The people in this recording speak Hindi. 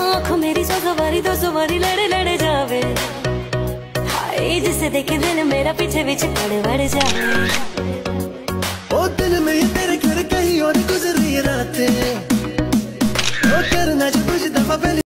आँखों मेरी सवारी दो सवारी लड़े लड़े जावे, हाय जिसे देखे दिल मेरा पीछे पीछे पड़े पड़े जावे।